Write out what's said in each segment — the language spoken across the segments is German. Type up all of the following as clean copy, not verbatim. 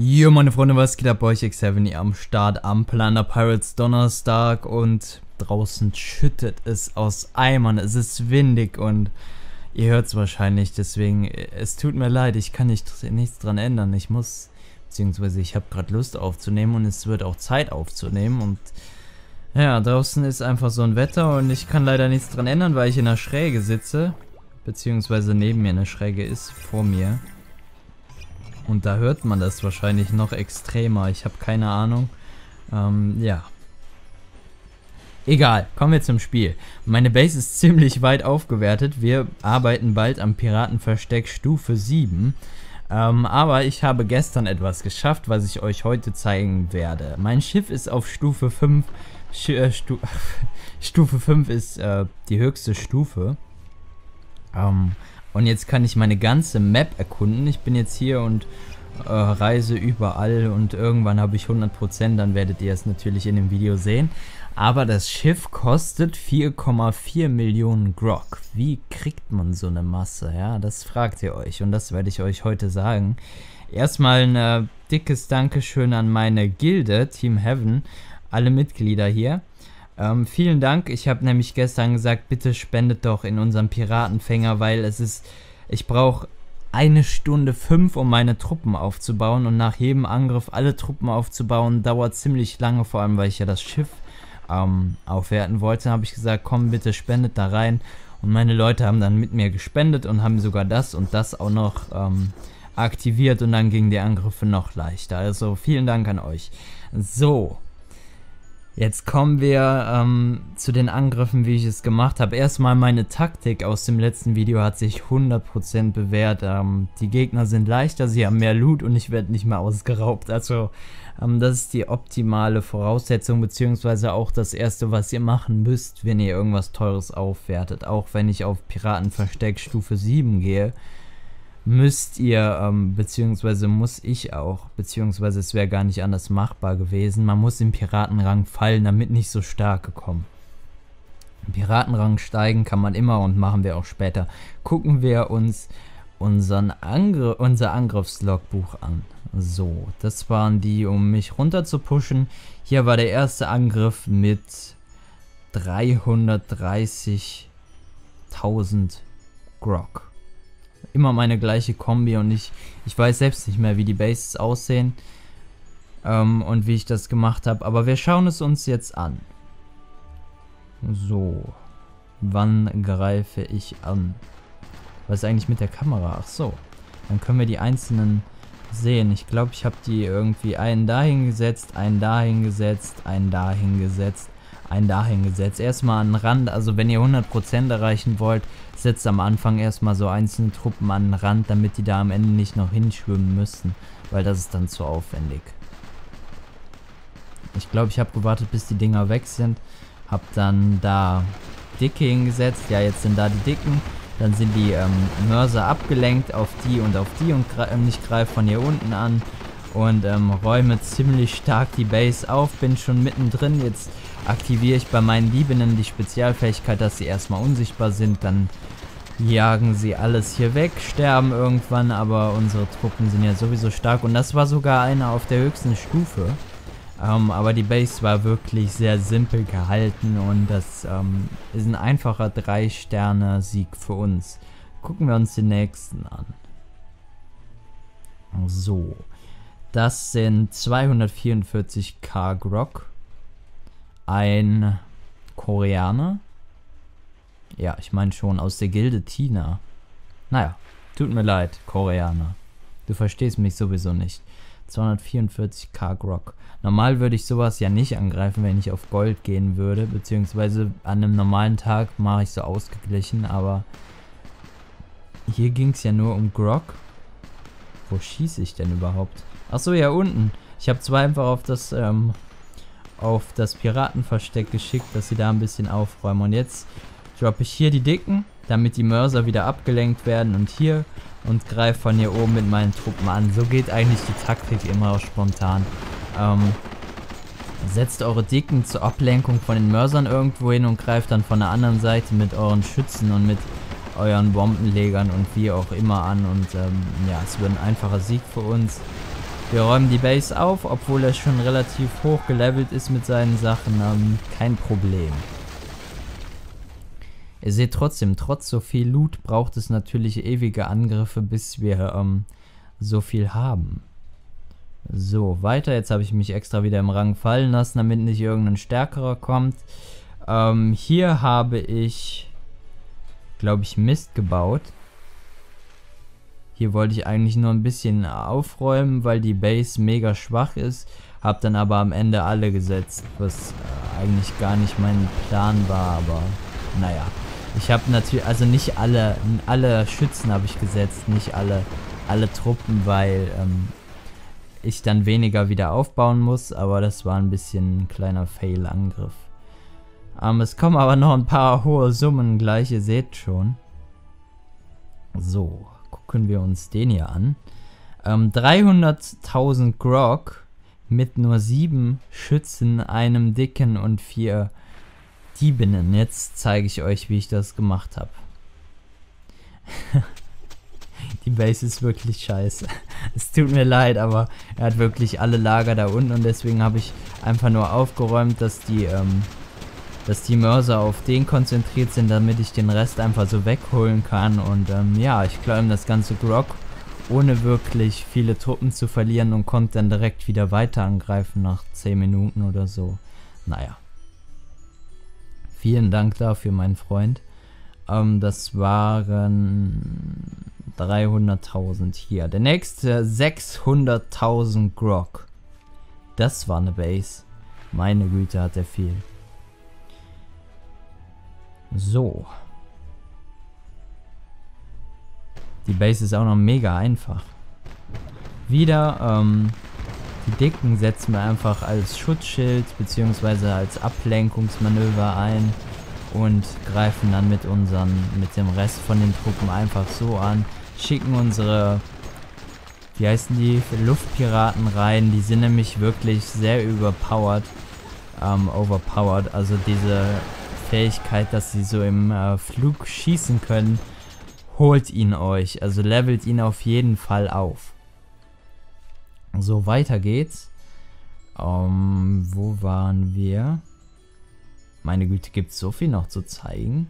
Jo meine Freunde, was geht ab? Bei euch Team Heaven am Start am Plunder Pirates Donnerstag und draußen schüttet es aus Eimern, es ist windig und ihr hört es wahrscheinlich, deswegen, es tut mir leid, ich kann nichts dran ändern, ich muss, beziehungsweise ich habe gerade Lust aufzunehmen und es wird auch Zeit aufzunehmen und ja, draußen ist einfach so ein Wetter und ich kann leider nichts dran ändern, weil ich in der Schräge sitze, beziehungsweise neben mir eine Schräge ist, vor mir. Und da hört man das wahrscheinlich noch extremer. Ich habe keine Ahnung. Ja. Egal, kommen wir zum Spiel. Meine Base ist ziemlich weit aufgewertet. Wir arbeiten bald am Piratenversteck Stufe 7. Aber ich habe gestern etwas geschafft, was ich euch heute zeigen werde. Mein Schiff ist auf Stufe 5. Stufe 5 ist die höchste Stufe. Und jetzt kann ich meine ganze Map erkunden. Ich bin jetzt hier und reise überall und irgendwann habe ich 100%, dann werdet ihr es natürlich in dem Video sehen. Aber das Schiff kostet 4,4 Millionen Grog. Wie kriegt man so eine Masse? Ja, das fragt ihr euch und das werde ich euch heute sagen. Erstmal ein dickes Dankeschön an meine Gilde, Team Heaven, alle Mitglieder hier. Vielen Dank, ich habe nämlich gestern gesagt, bitte spendet doch in unserem Piratenfänger, weil es ist, ich brauche 1 Stunde 5, um meine Truppen aufzubauen und nach jedem Angriff alle Truppen aufzubauen, dauert ziemlich lange, vor allem weil ich ja das Schiff aufwerten wollte, habe ich gesagt, komm bitte spendet da rein und meine Leute haben dann mit mir gespendet und haben sogar das und das auch noch aktiviert und dann gingen die Angriffe noch leichter, also vielen Dank an euch. So. Jetzt kommen wir zu den Angriffen, wie ich es gemacht habe. Erstmal meine Taktik aus dem letzten Video hat sich 100% bewährt. Die Gegner sind leichter, sie haben mehr Loot und ich werde nicht mehr ausgeraubt. Also das ist die optimale Voraussetzung, beziehungsweise auch das erste, was ihr machen müsst, wenn ihr irgendwas Teures aufwertet. Auch wenn ich auf Piratenversteck Stufe 7 gehe, müsst ihr, beziehungsweise muss ich auch, beziehungsweise es wäre gar nicht anders machbar gewesen, man muss im Piratenrang fallen, damit nicht so starke kommen. Im Piratenrang steigen kann man immer und machen wir auch später. Gucken wir uns unser Angriffslogbuch an. So, das waren die, um mich runter zu pushen. Hier war der erste Angriff mit 330.000 Grog. Immer meine gleiche Kombi und ich weiß selbst nicht mehr, wie die Bases aussehen und wie ich das gemacht habe, aber wir schauen es uns jetzt an. So, wann greife ich an? Was ist eigentlich mit der Kamera? Ach so, dann können wir die einzelnen sehen. Ich glaube, ich habe die irgendwie einen dahin gesetzt, einen dahin gesetzt, einen dahin gesetzt. Erstmal an den Rand, also wenn ihr 100% erreichen wollt, setzt am Anfang erstmal so einzelne Truppen an den Rand, damit die da am Ende nicht noch hinschwimmen müssen, weil das ist dann zu aufwendig. Ich glaube, ich habe gewartet, bis die Dinger weg sind, habe dann da Dicke hingesetzt, ja jetzt sind da die Dicken, dann sind die Mörser abgelenkt auf die und ich greife von hier unten an. Und räume ziemlich stark die Base auf, bin schon mittendrin, jetzt aktiviere ich bei meinen Liebenden die Spezialfähigkeit, dass sie erstmal unsichtbar sind, dann jagen sie alles hier weg, sterben irgendwann, aber unsere Truppen sind ja sowieso stark und das war sogar einer auf der höchsten Stufe, aber die Base war wirklich sehr simpel gehalten und das ist ein einfacher 3-Sterne-Sieg für uns. Gucken wir uns den nächsten an. So. Das sind 244.000 Grog, ein Koreaner, ja ich meine schon, aus der Gilde Tina, naja, tut mir leid Koreaner, du verstehst mich sowieso nicht, 244.000 Grog, normal würde ich sowas ja nicht angreifen, wenn ich auf Gold gehen würde, beziehungsweise an einem normalen Tag mache ich so ausgeglichen, aber hier ging es ja nur um Grog, wo schieße ich denn überhaupt? Achso, ja unten. Ich habe zwar einfach auf das Piratenversteck geschickt, dass sie da ein bisschen aufräumen. Und jetzt droppe ich hier die Dicken, damit die Mörser wieder abgelenkt werden und hier und greife von hier oben mit meinen Truppen an. So geht eigentlich die Taktik immer spontan. Setzt eure Dicken zur Ablenkung von den Mörsern irgendwo hin und greift dann von der anderen Seite mit euren Schützen und mit euren Bombenlegern und wie auch immer an. Und ja, es wird ein einfacher Sieg für uns. Wir räumen die Base auf, obwohl er schon relativ hoch gelevelt ist mit seinen Sachen. Kein Problem. Ihr seht trotzdem, trotz so viel Loot braucht es natürlich ewige Angriffe, bis wir so viel haben. So, weiter. Jetzt habe ich mich extra wieder im Rang fallen lassen, damit nicht irgendein Stärkerer kommt. Hier habe ich, glaube ich, Mist gebaut. Hier wollte ich eigentlich nur ein bisschen aufräumen, weil die Base mega schwach ist. Habe dann aber am Ende alle gesetzt, was eigentlich gar nicht mein Plan war, aber naja. Ich habe natürlich, also nicht alle Schützen habe ich gesetzt, nicht alle Truppen, weil ich dann weniger wieder aufbauen muss, aber das war ein bisschen ein kleiner Fail-Angriff. Es kommen aber noch ein paar hohe Summen gleich, ihr seht schon. So, gucken wir uns den hier an. 300.000 Grog mit nur 7 Schützen, einem Dicken und 4 Diebinnen. Jetzt zeige ich euch, wie ich das gemacht habe. Die Base ist wirklich scheiße. Es tut mir leid, aber er hat wirklich alle Lager da unten und deswegen habe ich einfach nur aufgeräumt, dass die Mörser auf den konzentriert sind, damit ich den Rest einfach so wegholen kann. Und ja, ich klaue das ganze Grog, ohne wirklich viele Truppen zu verlieren und konnte dann direkt wieder weiter angreifen nach 10 Minuten oder so. Naja. Vielen Dank dafür, mein Freund. Das waren 300.000 hier. Der nächste 600.000 Grog. Das war eine Base. Meine Güte, hat er viel. So. Die Base ist auch noch mega einfach. Wieder, die Dicken setzen wir einfach als Schutzschild bzw. als Ablenkungsmanöver ein und greifen dann mit dem Rest von den Truppen einfach so an. Schicken unsere, wie heißen die, Luftpiraten rein. Die sind nämlich wirklich sehr overpowered. Also diese Fähigkeit, dass sie so im Flug schießen können, holt ihn euch, also levelt ihn auf jeden Fall auf. So, weiter geht's. Wo waren wir? Meine Güte, gibt es so viel noch zu zeigen.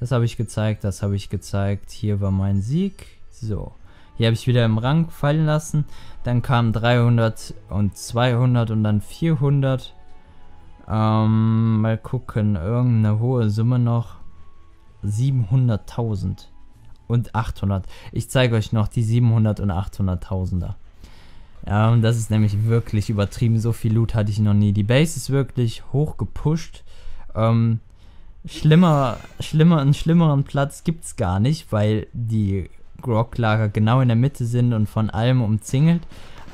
Das habe ich gezeigt, das habe ich gezeigt. Hier war mein Sieg. So. Hier habe ich wieder im Rang fallen lassen. Dann kamen 300 und 200 und dann 400. Mal gucken. Irgendeine hohe Summe noch. 700.000 und 800. Ich zeige euch noch die 700 und 800.000er. Das ist nämlich wirklich übertrieben. So viel Loot hatte ich noch nie. Die Base ist wirklich hoch gepusht. Einen schlimmeren Platz gibt es gar nicht, weil die Grog-Lager genau in der Mitte sind und von allem umzingelt,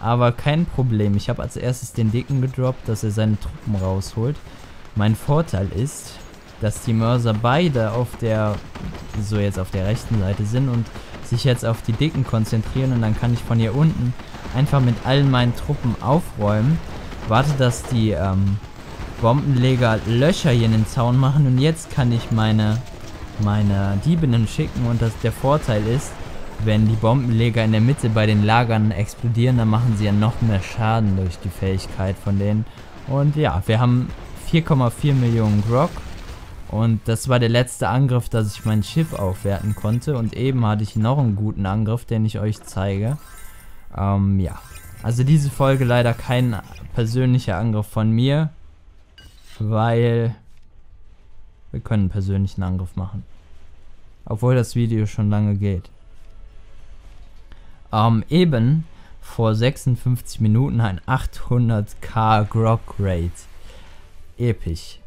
aber kein Problem. Ich habe als erstes den Dicken gedroppt, dass er seine Truppen rausholt. Mein Vorteil ist, dass die Mörser beide jetzt auf der rechten Seite sind und sich jetzt auf die Dicken konzentrieren, und dann kann ich von hier unten einfach mit allen meinen Truppen aufräumen, warte, dass die Bombenleger Löcher hier in den Zaun machen, und jetzt kann ich meine Diebinnen schicken, und der Vorteil ist, wenn die Bombenleger in der Mitte bei den Lagern explodieren, dann machen sie ja noch mehr Schaden durch die Fähigkeit von denen. Und ja, wir haben 4,4 Millionen Grog. Und das war der letzte Angriff, dass ich mein Schiff aufwerten konnte. Und eben hatte ich noch einen guten Angriff, den ich euch zeige. Ja. Also diese Folge leider kein persönlicher Angriff von mir, weil wir können einen persönlichen Angriff machen. Obwohl das Video schon lange geht. Eben vor 56 Minuten ein 800.000 Grog Raid. Episch.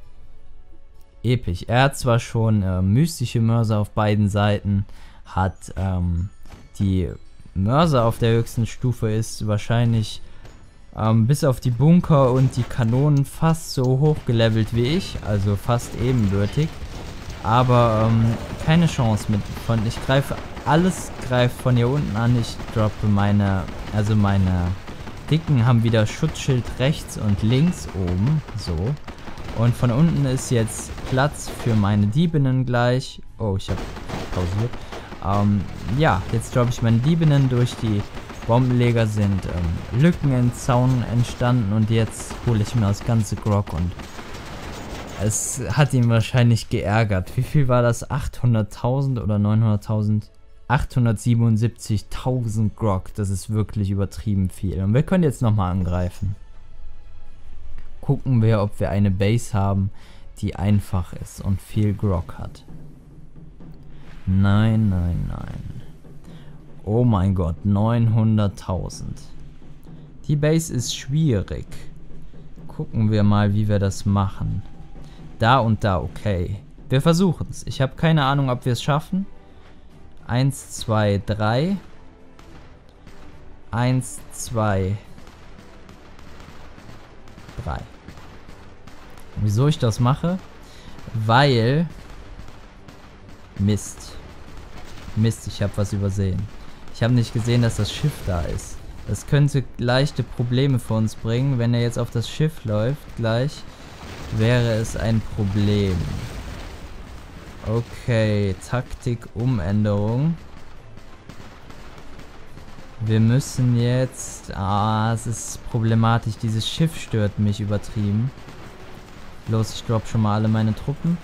Episch. Er hat zwar schon mystische Mörser auf beiden Seiten, hat die Mörser auf der höchsten Stufe, ist wahrscheinlich bis auf die Bunker und die Kanonen fast so hoch gelevelt wie ich, also fast ebenbürtig, aber keine Chance mit von. Ich greife alles, von hier unten an. Ich droppe meine Dicken haben wieder Schutzschild rechts und links oben, so, und von unten ist jetzt Platz für meine Diebinnen gleich. Oh, ich habe pausiert. Ja, jetzt glaube ich, meine Liebenden durch die Bombenleger sind Lücken im Zaun entstanden und jetzt hole ich mir das ganze Grog und es hat ihn wahrscheinlich geärgert. Wie viel war das? 800.000 oder 900.000? 877.000 Grog. Das ist wirklich übertrieben viel. Und wir können jetzt nochmal angreifen. Gucken wir, ob wir eine Base haben, die einfach ist und viel Grog hat. Nein, nein, nein. Oh mein Gott, 900.000. Die Base ist schwierig. Gucken wir mal, wie wir das machen. Da und da, okay. Wir versuchen es. Ich habe keine Ahnung, ob wir es schaffen. 1, 2, 3. 1, 2, 3. Wieso ich das mache? Weil... Mist. Mist, ich habe was übersehen. Ich habe nicht gesehen, dass das Schiff da ist. Das könnte leichte Probleme für uns bringen. Wenn er jetzt auf das Schiff läuft, gleich, wäre es ein Problem. Okay, Taktikumänderung. Wir müssen jetzt... Ah, es ist problematisch. Dieses Schiff stört mich übertrieben. Los, ich droppe schon mal alle meine Truppen.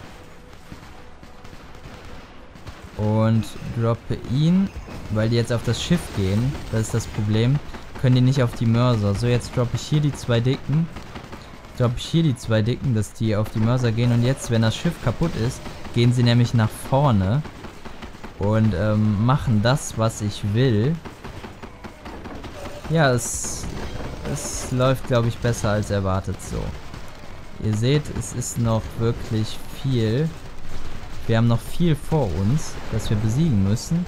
Und droppe ihn, weil die jetzt auf das Schiff gehen. Das ist das Problem. Können die nicht auf die Mörser. So, jetzt droppe ich hier die zwei Dicken. Droppe ich hier die zwei Dicken, dass die auf die Mörser gehen. Und jetzt, wenn das Schiff kaputt ist, gehen sie nämlich nach vorne. Und machen das, was ich will. Ja, es läuft, glaube ich, besser als erwartet so. Ihr seht, es ist noch wirklich viel... Wir haben noch viel vor uns, das wir besiegen müssen.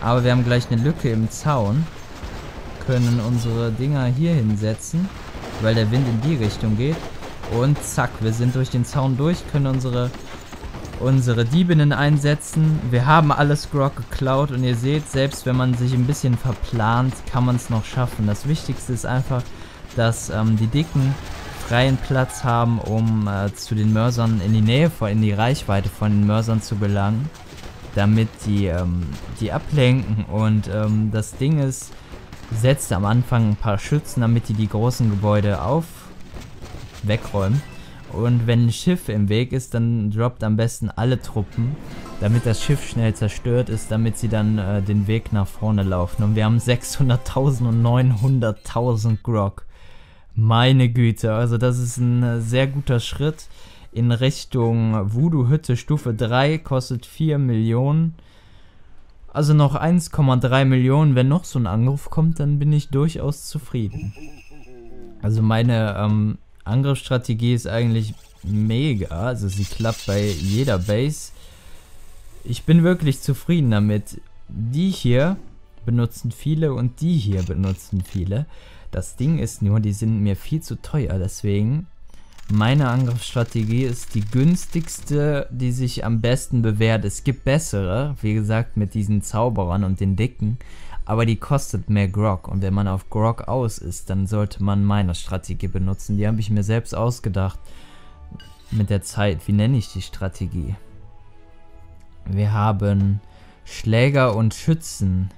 Aber wir haben gleich eine Lücke im Zaun. Können unsere Dinger hier hinsetzen, weil der Wind in die Richtung geht. Und zack, wir sind durch den Zaun durch, können unsere Diebinnen einsetzen. Wir haben alles Grog geklaut und ihr seht, selbst wenn man sich ein bisschen verplant, kann man es noch schaffen. Das Wichtigste ist einfach, dass die Dicken... freien Platz haben, um zu den Mörsern in die Reichweite von den Mörsern zu gelangen, damit die ablenken. Und das Ding ist, setzt am Anfang ein paar Schützen, damit die großen Gebäude wegräumen. Und wenn ein Schiff im Weg ist, dann droppt am besten alle Truppen, damit das Schiff schnell zerstört ist, damit sie dann den Weg nach vorne laufen. Und wir haben 600.000 und 900.000 Grog. Meine Güte, also das ist ein sehr guter Schritt in Richtung Voodoo-Hütte Stufe 3, kostet 4 Millionen. Also noch 1,3 Millionen, wenn noch so ein Angriff kommt, dann bin ich durchaus zufrieden. Also meine Angriffsstrategie ist eigentlich mega, also sie klappt bei jeder Base. Ich bin wirklich zufrieden damit. Die hier benutzen viele und die hier benutzen viele. Das Ding ist nur, die sind mir viel zu teuer, deswegen meine Angriffsstrategie ist die günstigste, die sich am besten bewährt. Es gibt bessere, wie gesagt, mit diesen Zauberern und den Dicken, aber die kostet mehr Grog und wenn man auf Grog aus ist, dann sollte man meine Strategie benutzen. Die habe ich mir selbst ausgedacht mit der Zeit. Wie nenne ich die Strategie? Wir haben Schläger und Schützen.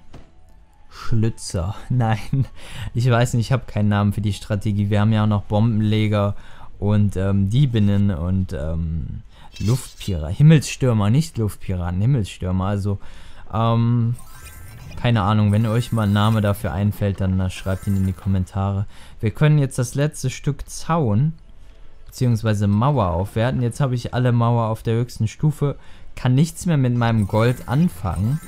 Schlützer. Nein, ich weiß nicht, ich habe keinen Namen für die Strategie. Wir haben ja auch noch Bombenleger und Diebinnen und Luftpiraten. Himmelsstürmer, nicht Luftpiraten, Himmelsstürmer. Also, keine Ahnung, wenn euch mal ein Name dafür einfällt, dann schreibt ihn in die Kommentare. Wir können jetzt das letzte Stück Zaun bzw. Mauer aufwerten. Jetzt habe ich alle Mauer auf der höchsten Stufe, kann nichts mehr mit meinem Gold anfangen.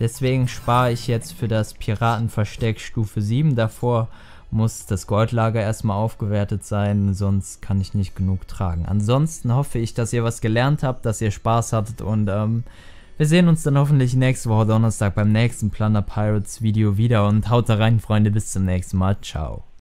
Deswegen spare ich jetzt für das Piratenversteck Stufe 7. Davor muss das Goldlager erstmal aufgewertet sein, sonst kann ich nicht genug tragen. Ansonsten hoffe ich, dass ihr was gelernt habt, dass ihr Spaß hattet und wir sehen uns dann hoffentlich nächste Woche Donnerstag beim nächsten Plunder Pirates Video wieder und haut da rein, Freunde, bis zum nächsten Mal, ciao.